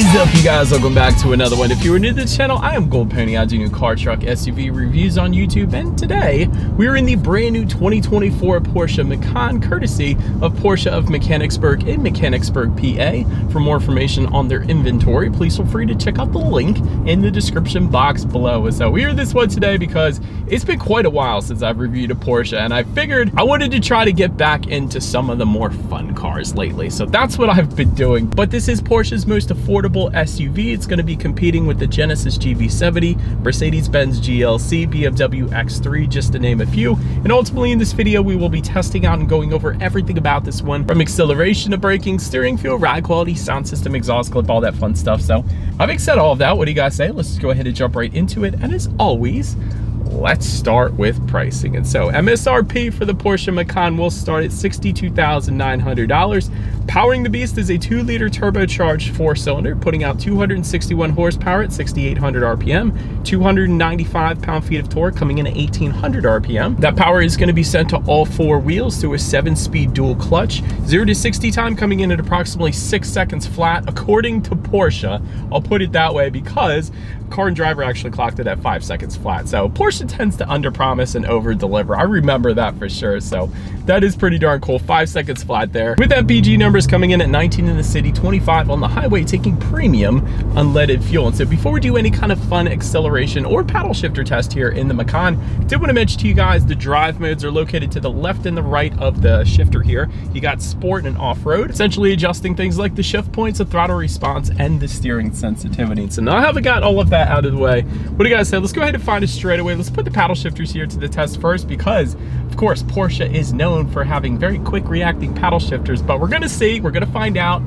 is up, you guys? Welcome back to another one. If you are new to the channel, I am Gold Pony. I do new car, truck, SUV reviews on YouTube, and today we're in the brand new 2024 Porsche Macan, courtesy of Porsche of Mechanicsburg in Mechanicsburg, PA. For more information on their inventory, please feel free to check out the link in the description box below. So we are this one today because it's been quite a while since I've reviewed a Porsche, and I figured I wanted to try to get back into some of the more fun cars lately. So that's what I've been doing. But this is Porsche's most affordable SUV. It's going to be competing with the Genesis GV70, Mercedes-Benz GLC, BMW X3, just to name a few. And ultimately in this video, we will be testing out and going over everything about this one, from acceleration to braking, steering feel, ride quality, sound system, exhaust clip, all that fun stuff. So having said all of that, what do you guys say? Let's just go ahead and jump right into it. And as always, let's start with pricing. And so MSRP for the Porsche Macan will start at $62,900. Powering the beast is a 2-liter turbocharged 4-cylinder, putting out 261 horsepower at 6,800 RPM, 295 pound-feet of torque coming in at 1,800 RPM. That power is going to be sent to all four wheels through a 7-speed dual clutch. 0 to 60 time coming in at approximately 6 seconds flat, according to Porsche. I'll put it that way because Car and Driver actually clocked it at 5 seconds flat. So Porsche tends to underpromise and over-deliver. I remember that for sure. So that is pretty darn cool. 5 seconds flat there. With MPG numbers coming in at 19 in the city, 25 on the highway, taking premium unleaded fuel. And so before we do any kind of fun acceleration or paddle shifter test here in the Macan, I did want to mention to you guys the drive modes are located to the left and the right of the shifter here. You got sport and off-road, essentially adjusting things like the shift points, the throttle response, and the steering sensitivity. So now I haven't got all of that out of the way. What do you guys say? Let's go ahead and find a straightaway. Let's put the paddle shifters here to the test first because, of course, Porsche is known for having very quick reacting paddle shifters, but we're gonna see, we're gonna find out.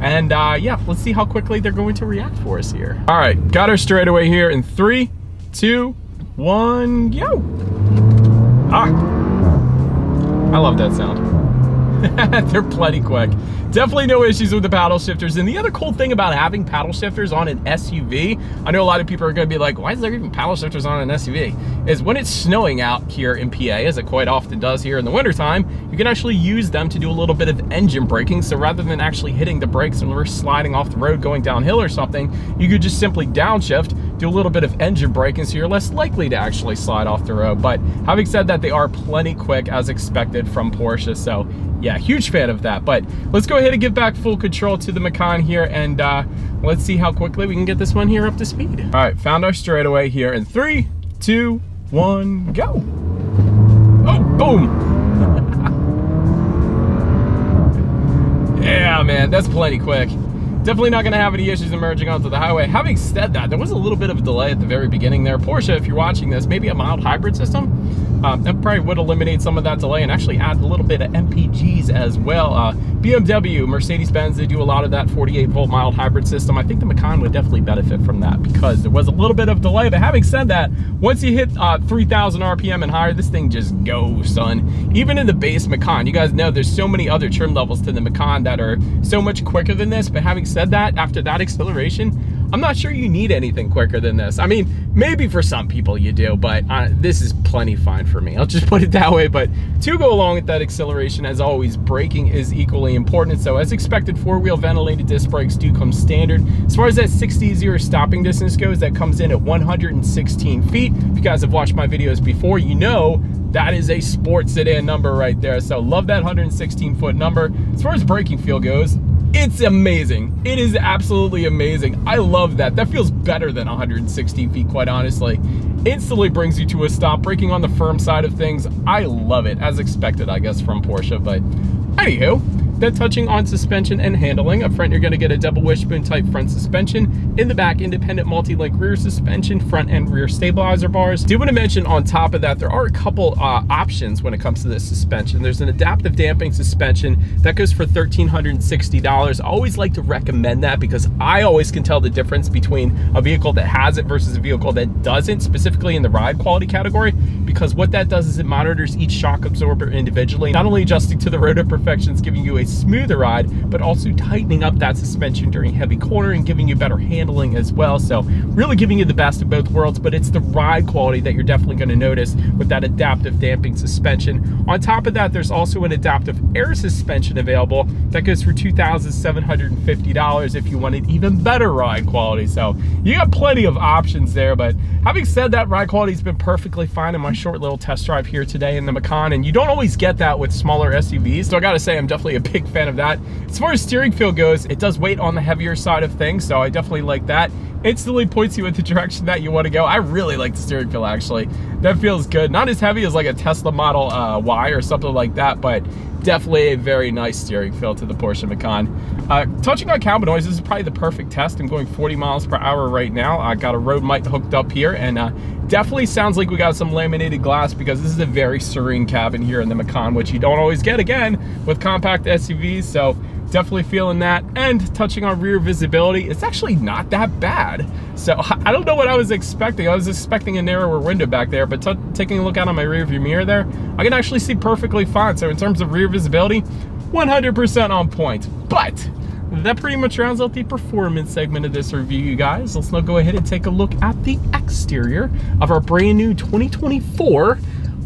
And yeah, let's see how quickly they're going to react for us here. All right, got our straightaway here in 3, 2, 1, go. Ah, I love that sound. They're plenty quick. Definitely no issues with the paddle shifters. And the other cool thing about having paddle shifters on an SUV, I know a lot of people are gonna be like, why is there even paddle shifters on an SUV? Is when it's snowing out here in PA, as it quite often does here in the wintertime, you can actually use them to do a little bit of engine braking. So rather than actually hitting the brakes when we're sliding off the road going downhill or something, you could just simply downshift, do a little bit of engine braking, so you're less likely to actually slide off the road. But having said that, they are plenty quick as expected from Porsche. So yeah, huge fan of that. But let's go ahead and give back full control to the Macan here, and let's see how quickly we can get this one here up to speed. All right, found our straightaway here in 3, 2, 1, go. Oh, boom. Yeah, man, that's plenty quick. Definitely not gonna have any issues emerging onto the highway. Having said that, there was a little bit of a delay at the very beginning there. Porsche, if you're watching this, maybe a mild hybrid system, that probably would eliminate some of that delay and actually add a little bit of MPGs as well. BMW, Mercedes-Benz, they do a lot of that 48-volt mild hybrid system. I think the Macan would definitely benefit from that because there was a little bit of delay. But having said that, once you hit 3,000 RPM and higher, this thing just goes, son. Even in the base Macan, you guys know there's so many other trim levels to the Macan that are so much quicker than this, but having said that, after that acceleration, I'm not sure you need anything quicker than this. I mean, maybe for some people you do, but this is plenty fine for me. I'll just put it that way. But to go along with that acceleration, as always, braking is equally important. So as expected, four-wheel ventilated disc brakes do come standard. As far as that 60-0 stopping distance goes, that comes in at 116 feet. If you guys have watched my videos before, you know that is a sports sedan number right there. So love that 116-foot number. As far as braking feel goes, it's amazing. It is absolutely amazing. I love that. That feels better than 160 feet, quite honestly. Instantly brings you to a stop. Braking on the firm side of things, I love it, as expected, I guess, from Porsche. But anywho, then touching on suspension and handling. Up front, you're going to get a double wishbone type front suspension. In the back, independent multi-link rear suspension, front and rear stabilizer bars. Do want to mention on top of that, there are a couple options when it comes to this suspension. There's an adaptive damping suspension that goes for $1,360. I always like to recommend that because I always can tell the difference between a vehicle that has it versus a vehicle that doesn't, specifically in the ride quality category, because what that does is it monitors each shock absorber individually, not only adjusting to the road imperfections, giving you a smoother ride, but also tightening up that suspension during heavy corner and giving you better handling as well. So really giving you the best of both worlds, but it's the ride quality that you're definitely going to notice with that adaptive damping suspension. On top of that, there's also an adaptive air suspension available that goes for $2,750 if you wanted even better ride quality. So you got plenty of options there, but having said that, ride quality has been perfectly fine in my short little test drive here today in the Macan, and you don't always get that with smaller SUVs, so I gotta say I'm definitely a big fan of that. As far as steering feel goes, it does weight on the heavier side of things, so I definitely like that. Instantly points you in the direction that you want to go. I really like the steering feel, actually. That feels good. Not as heavy as like a Tesla Model Y or something like that, but definitely a very nice steering feel to the Porsche Macan. Touching on cabin noise, this is probably the perfect test. I'm going 40 miles per hour right now. I got a road mic hooked up here, and definitely sounds like we got some laminated glass, because this is a very serene cabin here in the Macan, which you don't always get again with compact SUVs. So definitely feeling that. And touching on rear visibility, it's actually not that bad. So I don't know what I was expecting. I was expecting a narrower window back there, but taking a look out on my rear view mirror there, I can actually see perfectly fine. So in terms of rear visibility, 100% on point. But that pretty much rounds out the performance segment of this review, you guys. Let's now go ahead and take a look at the exterior of our brand new 2024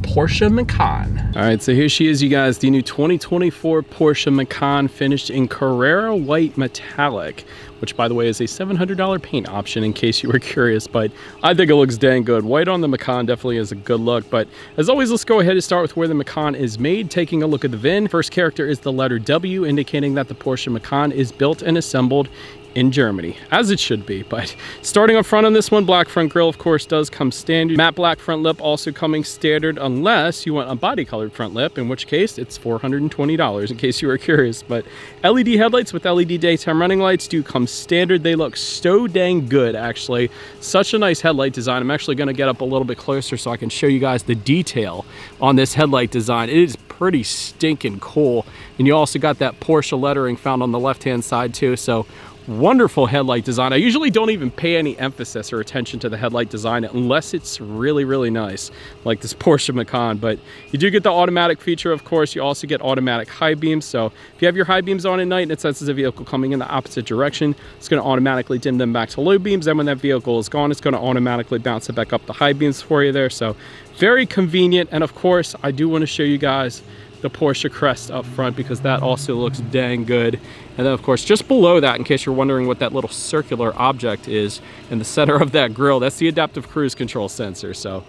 Porsche Macan. All right, so here she is, you guys, the new 2024 Porsche Macan, finished in Carrera White Metallic, which by the way is a $700 paint option in case you were curious, but I think it looks dang good. White on the Macan definitely is a good look, but as always, let's go ahead and start with where the Macan is made. Taking a look at the VIN, first character is the letter W, indicating that the Porsche Macan is built and assembled in Germany, as it should be. But starting up front on this one, black front grille of course does come standard, matte black front lip also coming standard, unless you want a body colored front lip, in which case it's $420 in case you were curious. But LED headlights with LED daytime running lights do come standard. They look so dang good, actually. Such a nice headlight design. I'm actually going to get up a little bit closer so I can show you guys the detail on this headlight design. It is pretty stinking cool, and you also got that Porsche lettering found on the left hand side too. So wonderful headlight design. I usually don't even pay any emphasis or attention to the headlight design unless it's really, really nice, like this Porsche Macan. But you do get the automatic feature, of course. You also get automatic high beams. So if you have your high beams on at night and it senses a vehicle coming in the opposite direction, it's going to automatically dim them back to low beams. And when that vehicle is gone, it's going to automatically bounce it back up the high beams for you there. So very convenient. And of course, I do want to show you guys the Porsche crest up front, because that also looks dang good. And then of course, just below that, in case you're wondering what that little circular object is in the center of that grille, that's the adaptive cruise control sensor. So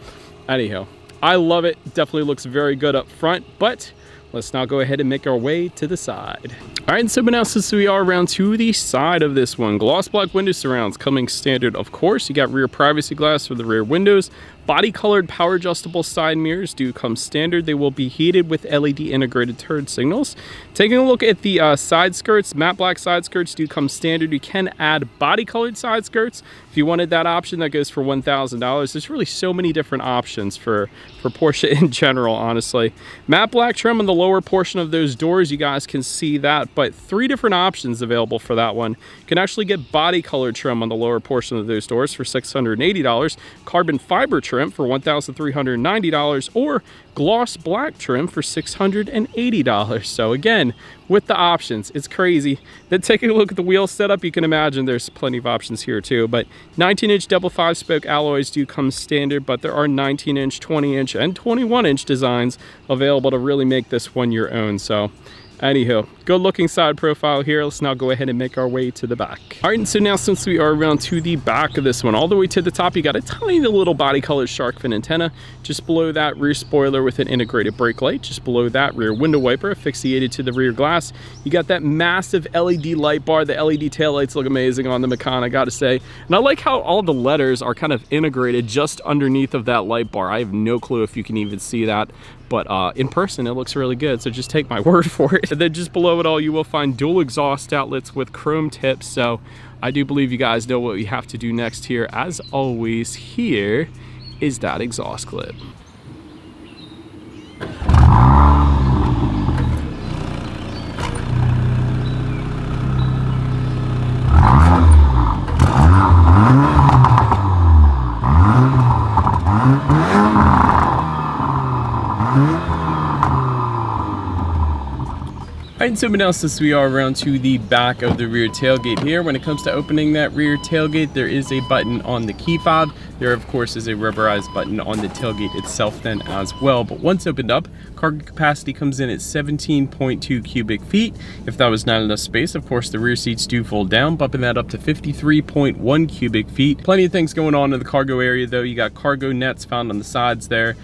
anyhow, I love it. Definitely looks very good up front, but let's now go ahead and make our way to the side. All right, so now since we are around to the side of this one, gloss black window surrounds coming standard, of course. You got rear privacy glass for the rear windows. Body colored power adjustable side mirrors do come standard. They will be heated with LED integrated turn signals. Taking a look at the side skirts, matte black side skirts do come standard. You can add body colored side skirts if you wanted that option. That goes for $1,000. There's really so many different options for Porsche in general, honestly. Matte black trim on the lower portion of those doors, you guys can see that, but three different options available for that one. You can actually get body color trim on the lower portion of those doors for $680, carbon fiber trim for $1,390, or gloss black trim for $680. So again, with the options, it's crazy. Then taking a look at the wheel setup, you can imagine there's plenty of options here too, but 19-inch double 5-spoke alloys do come standard, but there are 19-inch, 20-inch, and 21-inch designs available to really make this one your own. So anywho, good looking side profile here. Let's now go ahead and make our way to the back. All right, and so now since we are around to the back of this one, all the way to the top, you got a tiny little body colored shark fin antenna. Just below that, rear spoiler with an integrated brake light. Just below that, rear window wiper asphyxiated to the rear glass. You got that massive LED light bar. The LED taillights look amazing on the Macan, I gotta say. And I like how all the letters are kind of integrated just underneath of that light bar. I have no clue if you can even see that, but in person, it looks really good, so just take my word for it. And then just below it all, you will find dual exhaust outlets with chrome tips. So I do believe you guys know what we have to do next here. As always, here is that exhaust clip. And so Analysis, we are around to the back of the rear tailgate here. When it comes to opening that rear tailgate, there is a button on the key fob. There, of course, is a rubberized button on the tailgate itself then as well. But once opened up, cargo capacity comes in at 17.2 cubic feet. If that was not enough space, of course, the rear seats do fold down, bumping that up to 53.1 cubic feet. Plenty of things going on in the cargo area, though. You got cargo nets found on the sides there,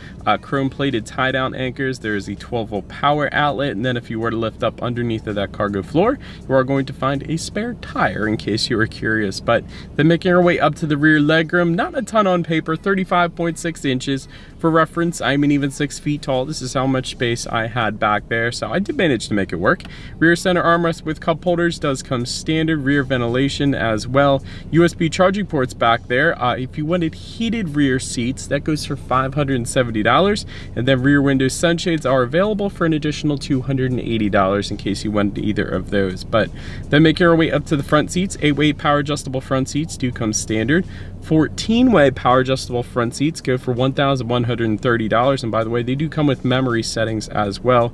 chrome-plated tie-down anchors. There is a 12-volt power outlet, and then if you were to lift up underneath of that cargo floor, you are going to find a spare tire in case you were curious. But then making our way up to the rear legroom, not a ton on paper, 35.6 inches. For reference, I'm an even 6 feet tall. This is how much space I had back there, so I did manage to make it work. Rear center armrest with cup holders does come standard, rear ventilation as well. USB charging ports back there. If you wanted heated rear seats, that goes for $570, and then rear window sunshades are available for an additional $280 in case you wanted either of those. But then making our way up to the front seats, 8-way power adjustable front seats do come standard. 14-way power adjustable front seats go for $1,130, and by the way, they do come with memory settings as well.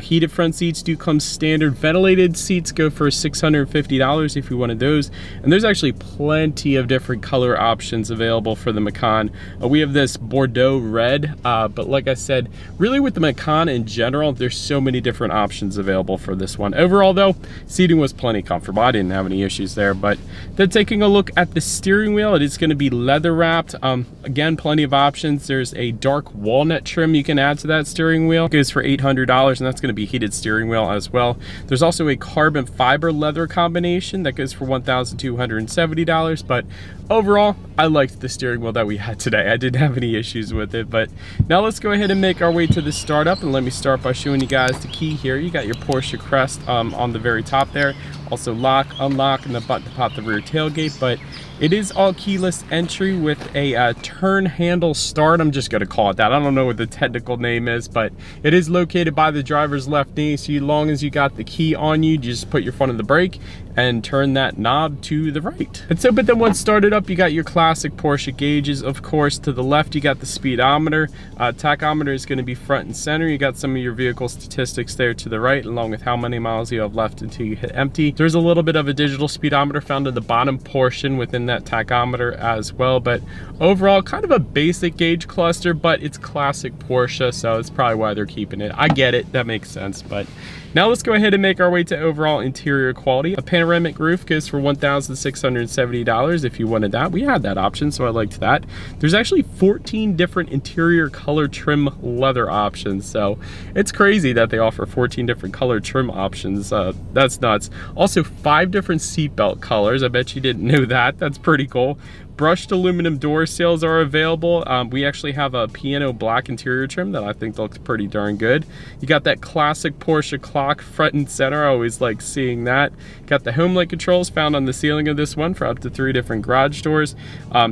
Heated front seats do come standard. Ventilated seats go for $650 if you wanted those, and there's actually plenty of different color options available for the Macan. We have this Bordeaux Red, but like I said, really with the Macan in general, there's so many different options available for this one. Overall though, seating was plenty comfortable. I didn't have any issues there. But then taking a look at the steering wheel, it is going to be leather wrapped. Again, plenty of options. There's a dark walnut trim you can add to that steering wheel. It goes for $800, and that's going to be heated steering wheel as well. There's also a carbon fiber leather combination that goes for $1,270. But overall, I liked the steering wheel that we had today. I didn't have any issues with it. But now let's go ahead and make our way to the startup, and let me start by showing you guys the key here. You got your Porsche crest on the very top there. Also lock, unlock, and the button to pop the rear tailgate. But it is all keyless entry with a turn handle start. I'm just going to call it that. I don't know what the technical name is, but it is located by the driver's left knee. So as long as you got the key on you, just put your foot on the brake and turn that knob to the right. And so, but then once started up, you got your classic Porsche gauges, of course. To the left, you got the speedometer. Tachometer is going to be front and center. You got some of your vehicle statistics there to the right, along with how many miles you have left until you hit empty. There's a little bit of a digital speedometer found in the bottom portion within that tachometer as well. But overall, kind of a basic gauge cluster, but it's classic Porsche, so it's probably why they're keeping it. I get it, that makes sense. But now let's go ahead and make our way to overall interior quality. A panoramic roof goes for $1,670 if you wanted that. We had that option, so I liked that. There's actually 14 different interior color trim leather options, so it's crazy that they offer 14 different color trim options. That's nuts. Also 5 different seatbelt colors. I bet you didn't know that. That's pretty cool. Brushed aluminum door sills are available. We actually have a piano black interior trim that I think looks pretty darn good. You got that classic Porsche clock front and center. I always like seeing that. Got the home light controls found on the ceiling of this one for up to 3 different garage doors.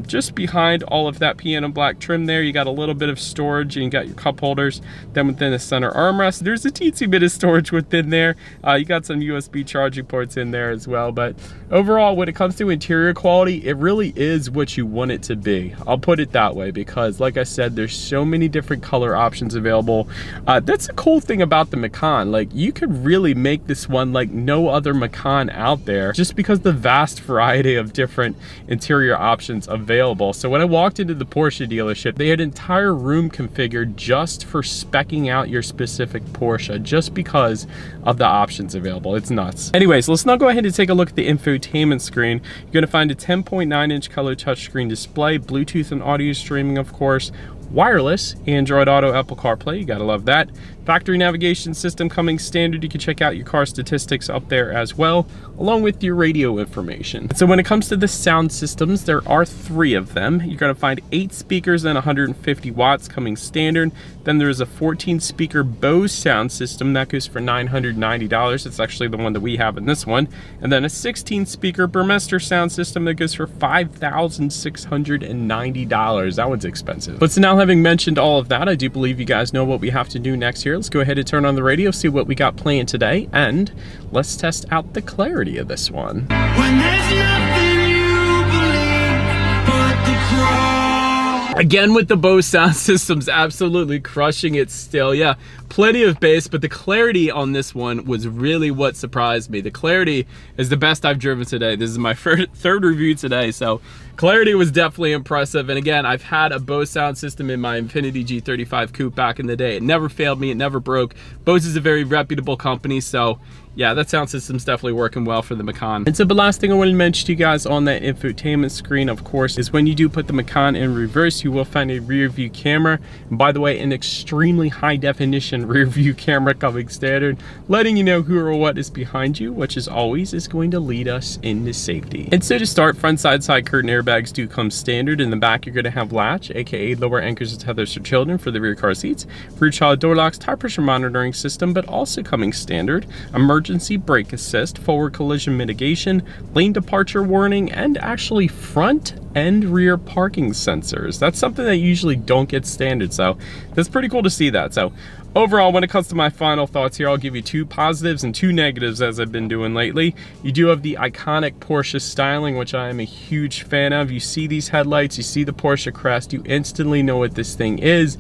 Just behind all of that piano black trim there, you got a little bit of storage, and you got your cup holders. Then within the center armrest, there's a teensy bit of storage within there. You got some USB charging ports in there as well. But overall, when it comes to interior quality, it really is what you want it to be. I'll put it that way, because like I said, there's so many different color options available. That's the cool thing about the Macan. Like, you could really make this one like no other Macan out there, just because the vast variety of different interior options available. So when I walked into the Porsche dealership, they had an entire room configured just for specking out your specific Porsche, just because of the options available. It's nuts. Anyways, let's now go ahead and take a look at the infotainment screen. You're going to find a 10.9 inch color touchscreen display, Bluetooth and audio streaming, of course, wireless, Android Auto, Apple CarPlay, you gotta love that. Factory navigation system coming standard. You can check out your car statistics up there as well, along with your radio information. So when it comes to the sound systems, there are 3 of them. You're gonna find 8 speakers and 150 watts coming standard. Then there's a 14 speaker Bose sound system that goes for $990. It's actually the one that we have in this one. And then a 16 speaker Burmester sound system that goes for $5,690. That one's expensive. But so now, having mentioned all of that, I do believe you guys know what we have to do next here. Let's go ahead and turn on the radio, see what we got playing today, and let's test out the clarity of this one. When there's nothing you believe but the cross. Again with the Bose sound systems, absolutely crushing it still. Yeah, plenty of bass, but the clarity on this one was really what surprised me. The clarity is the best I've driven today. This is my third review today, so clarity was definitely impressive. And again, I've had a Bose sound system in my Infiniti G35 Coupe back in the day. It never failed me, it never broke. Bose is a very reputable company, so yeah, that sound system's definitely working well for the Macan. And so the last thing I wanted to mention to you guys on that infotainment screen, of course, is when you do put the Macan in reverse, you will find a rear view camera. And by the way, an extremely high definition rear view camera coming standard, letting you know who or what is behind you, which as always is going to lead us into safety. And so to start, front side curtain airbags do come standard. In the back, you're gonna have latch, AKA lower anchors and tethers for children for the rear car seats, rear child door locks, tire pressure monitoring system, but also coming standard, emergency brake assist, forward collision mitigation, lane departure warning, and actually front and rear parking sensors. That's something that you usually don't get standard, so that's pretty cool to see that. So overall, when it comes to my final thoughts here, I'll give you two positives and two negatives, as I've been doing lately. You do have the iconic Porsche styling, which I am a huge fan of. You see these headlights, you see the Porsche crest, you instantly know what this thing is.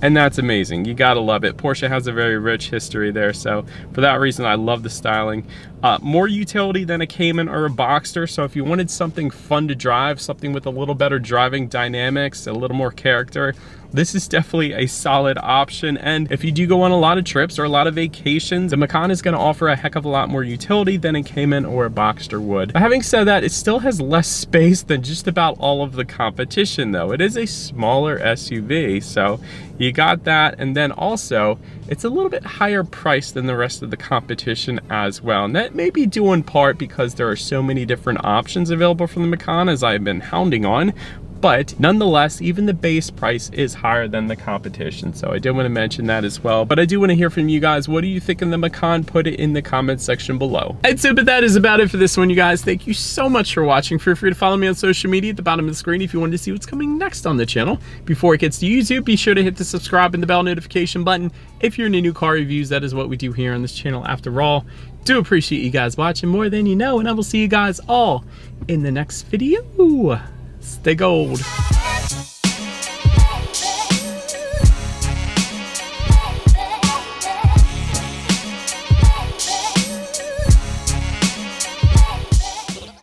And that's amazing. You gotta love it. Porsche has a very rich history there, so for that reason, I love the styling. More utility than a Cayman or a Boxster, so if you wanted something fun to drive, something with a little better driving dynamics, a little more character, this is definitely a solid option. And if you do go on a lot of trips or a lot of vacations, the Macan is gonna offer a heck of a lot more utility than a Cayman or a Boxster would. But having said that, it still has less space than just about all of the competition though. It is a smaller SUV, so you got that. And then also, it's a little bit higher priced than the rest of the competition as well. And that may be due in part because there are so many different options available from the Macan, as I've been hounding on. But nonetheless, even the base price is higher than the competition. So I did want to mention that as well. But I do want to hear from you guys. What do you think of the Macan? Put it in the comment section below. And so, but that is about it for this one, you guys. Thank you so much for watching. Feel free to follow me on social media at the bottom of the screen if you wanted to see what's coming next on the channel. Before it gets to YouTube, be sure to hit the subscribe and the bell notification button. If you're into new car reviews, that is what we do here on this channel after all. Do appreciate you guys watching more than you know, and I will see you guys all in the next video. Stay gold.